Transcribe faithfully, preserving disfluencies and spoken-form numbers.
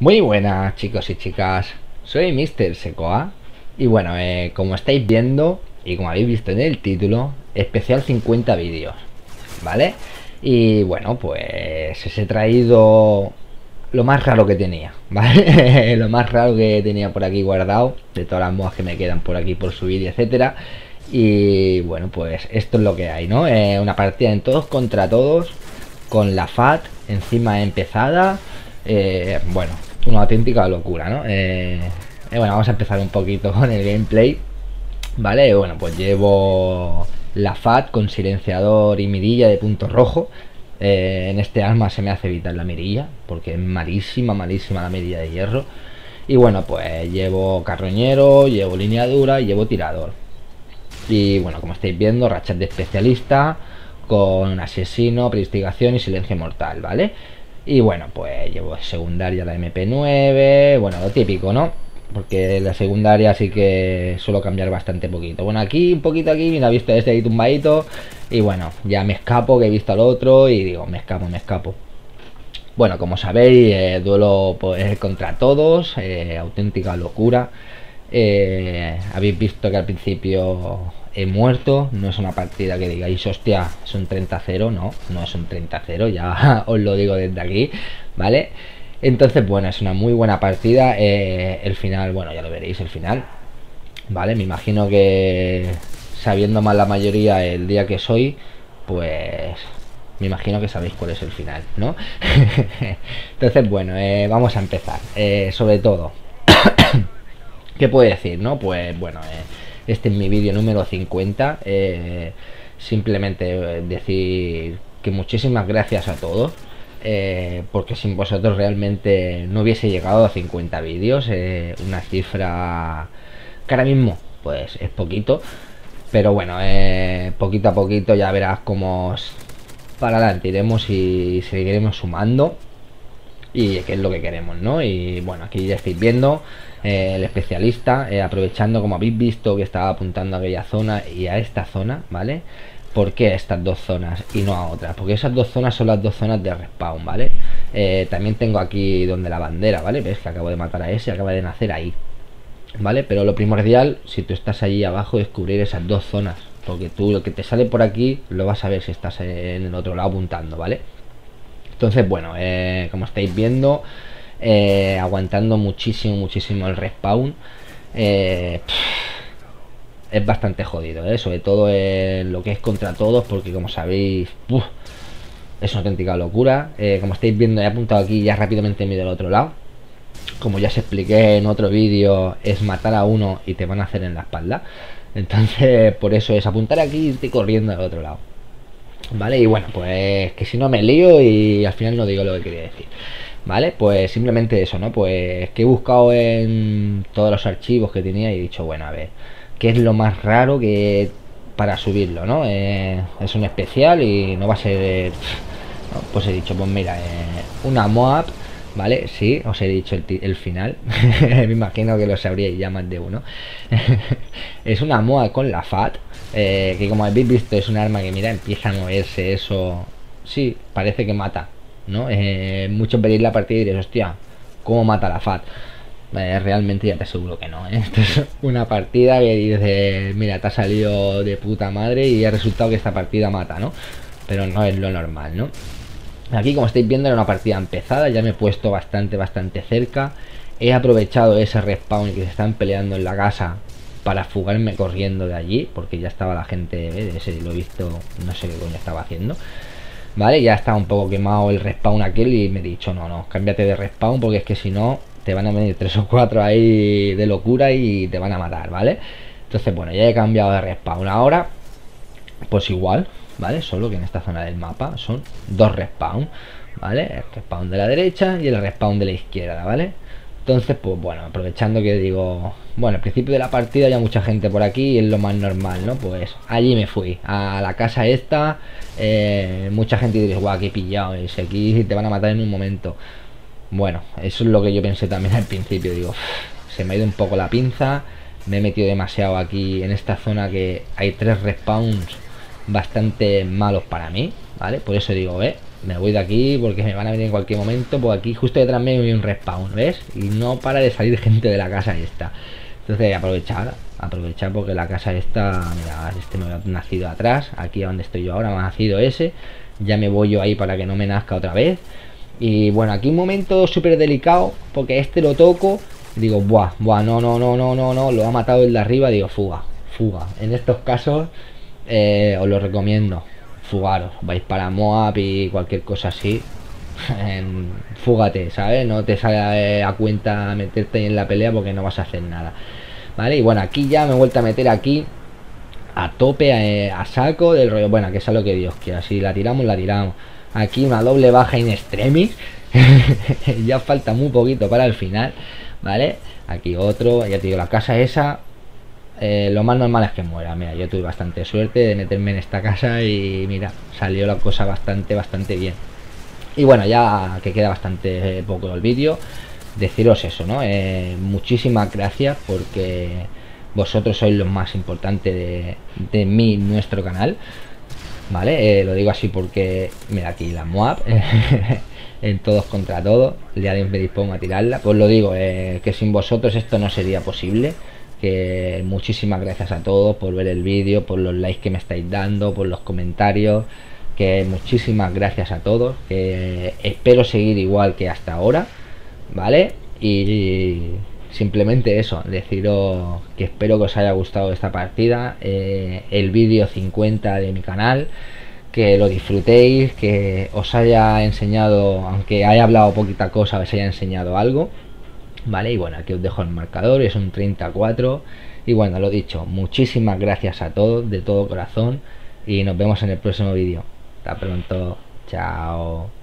Muy buenas chicos y chicas, soy míster Secoa y bueno, eh, como estáis viendo y como habéis visto en el título, especial cincuenta vídeos, ¿vale? Y bueno, pues os he traído lo más raro que tenía, ¿vale? Lo más raro que tenía por aquí guardado, de todas las modas que me quedan por aquí por subir y etcétera. Y bueno, pues esto es lo que hay, ¿no? Eh, una partida en todos contra todos, con la F A D encima empezada, eh, bueno, una auténtica locura, ¿no? Eh, eh, bueno, vamos a empezar un poquito con el gameplay, ¿vale? Bueno, pues llevo la F A D con silenciador y mirilla de punto rojo. Eh, en este arma se me hace evitar la mirilla, porque es malísima, malísima la mirilla de hierro. Y bueno, pues llevo carroñero, llevo línea dura y llevo tirador. Y bueno, como estáis viendo, rachas de especialista con asesino, preinstigación y silencio mortal, ¿vale? Y bueno, pues llevo secundaria la M P nueve, bueno, lo típico, ¿no? Porque la secundaria sí que suelo cambiar bastante poquito. Bueno, aquí, un poquito aquí, mira, he visto este ahí tumbadito. Y bueno, ya me escapo, que he visto al otro y digo, me escapo, me escapo. Bueno, como sabéis, eh, duelo pues, contra todos, eh, auténtica locura. Eh, habéis visto que al principio he muerto, no es una partida que digáis, hostia, es un treinta cero, no, no es un treinta cero, ya os lo digo desde aquí, ¿vale? Entonces, bueno, es una muy buena partida, eh, el final, bueno, ya lo veréis el final, ¿vale? Me imagino que sabiendo más la mayoría el día que soy, pues me imagino que sabéis cuál es el final, ¿no? Entonces, bueno, eh, vamos a empezar, eh, sobre todo... ¿Qué puedo decir, no? Pues bueno, eh, este es mi vídeo número cincuenta. Eh, simplemente decir que muchísimas gracias a todos. Eh, porque sin vosotros realmente no hubiese llegado a cincuenta vídeos. Eh, una cifra que ahora mismo pues es poquito. Pero bueno, eh, poquito a poquito ya verás cómo para adelante iremos y seguiremos sumando. Y que es lo que queremos, ¿no? Y bueno, aquí ya estáis viendo eh, el especialista, eh, aprovechando, como habéis visto, que estaba apuntando a aquella zona y a esta zona, ¿vale? ¿Por qué a estas dos zonas y no a otras? Porque esas dos zonas son las dos zonas de respawn, ¿vale? Eh, también tengo aquí donde la bandera, ¿vale? Ves que acabo de matar a ese, acaba de nacer ahí, ¿vale? Pero lo primordial, si tú estás allí abajo, es cubrir esas dos zonas, porque tú lo que te sale por aquí lo vas a ver si estás en el otro lado apuntando, ¿vale? Entonces, bueno, eh, como estáis viendo, eh, aguantando muchísimo, muchísimo el respawn. Eh, pff, es bastante jodido, ¿eh? Sobre todo en lo que es contra todos, porque como sabéis, puf, es una auténtica locura. Eh, como estáis viendo, he apuntado aquí ya rápidamente me he ido al otro lado. Como ya os expliqué en otro vídeo, es matar a uno y te van a hacer en la espalda. Entonces, por eso es apuntar aquí y irte corriendo al otro lado. Vale, y bueno, pues que si no me lío y al final no digo lo que quería decir. Vale, pues simplemente eso, ¿no? Pues que he buscado en todos los archivos que tenía y he dicho, bueno, a ver, ¿qué es lo más raro que para subirlo, no? Eh, es un especial y no va a ser... Eh, no, pues he dicho, pues mira, eh, una M O A B, ¿vale? Sí, os he dicho el, el final. Me imagino que lo sabríais ya más de uno. Es una M O A B con la F A D. Eh, que como habéis visto es un arma que mira, empieza a moverse eso. Sí, parece que mata, ¿no? Eh, muchos veréis la partida y diréis, hostia, ¿cómo mata la F A D? Eh, realmente ya te aseguro que no, ¿eh? Esto es una partida que dices, mira, te ha salido de puta madre y ha resultado que esta partida mata, ¿no? Pero no es lo normal, ¿no? Aquí, como estáis viendo, era una partida empezada, ya me he puesto bastante, bastante cerca. He aprovechado ese respawn que se están peleando en la casa para fugarme corriendo de allí, porque ya estaba la gente, ¿eh? De ese lo he visto, no sé qué coño estaba haciendo. Vale, ya está un poco quemado el respawn aquel y me he dicho, no, no, cámbiate de respawn porque es que si no te van a venir tres o cuatro ahí de locura y te van a matar, ¿vale? Entonces, bueno, ya he cambiado de respawn. Ahora, pues igual, ¿vale? Solo que en esta zona del mapa son dos respawn, ¿vale? El respawn de la derecha y el respawn de la izquierda, ¿vale? Entonces, pues bueno, aprovechando que digo, bueno, al principio de la partida ya mucha gente por aquí y es lo más normal, ¿no? Pues allí me fui, a la casa esta, eh, mucha gente dice, guau, qué pillado es, aquí te van a matar en un momento. Bueno, eso es lo que yo pensé también al principio, digo, se me ha ido un poco la pinza, me he metido demasiado aquí en esta zona que hay tres respawns bastante malos para mí, ¿vale? Por eso digo, eh, Me voy de aquí porque me van a venir en cualquier momento. Por aquí justo detrás me hay un respawn, ¿ves? Y no para de salir gente de la casa esta. Entonces aprovechar, aprovechar porque la casa esta, mira, este me ha nacido atrás. Aquí donde estoy yo ahora me ha nacido ese. Ya me voy yo ahí para que no me nazca otra vez. Y bueno, aquí un momento súper delicado porque este lo toco. Digo, buah, buah, no, no, no, no, no, no. Lo ha matado el de arriba, digo, fuga, fuga. En estos casos eh, os lo recomiendo. Fugaros, vais para MOAB y cualquier cosa así. Fúgate, ¿sabes? No te sale a cuenta meterte en la pelea porque no vas a hacer nada, ¿vale? Y bueno, aquí ya me he vuelto a meter aquí a tope, a, a saco del rollo. Bueno, que sea lo que Dios quiera. Si la tiramos, la tiramos. Aquí una doble baja in extremis. Ya falta muy poquito para el final, ¿vale? Aquí otro, ya te digo, la casa esa. Eh, lo más normal es que muera. Mira, yo tuve bastante suerte de meterme en esta casa y mira, salió la cosa bastante, bastante bien. Y bueno, ya que queda bastante poco el vídeo, deciros eso, ¿no? Eh, muchísimas gracias porque vosotros sois los más importantes de, de mí, nuestro canal, ¿vale? Eh, lo digo así porque, mira aquí la MOAB, en todos contra todos, ya me dispongo a tirarla. Pues lo digo, eh, que sin vosotros esto no sería posible. Que muchísimas gracias a todos por ver el vídeo, por los likes que me estáis dando, por los comentarios, que muchísimas gracias a todos, que espero seguir igual que hasta ahora, ¿vale? Y simplemente eso, deciros que espero que os haya gustado esta partida, eh, el vídeo cincuenta de mi canal, que lo disfrutéis, que os haya enseñado, aunque haya hablado poquita cosa, os haya enseñado algo. Vale, y bueno, aquí os dejo el marcador, es un treinta y cuatro. Y bueno, lo dicho, muchísimas gracias a todos, de todo corazón. Y nos vemos en el próximo vídeo. Hasta pronto, chao.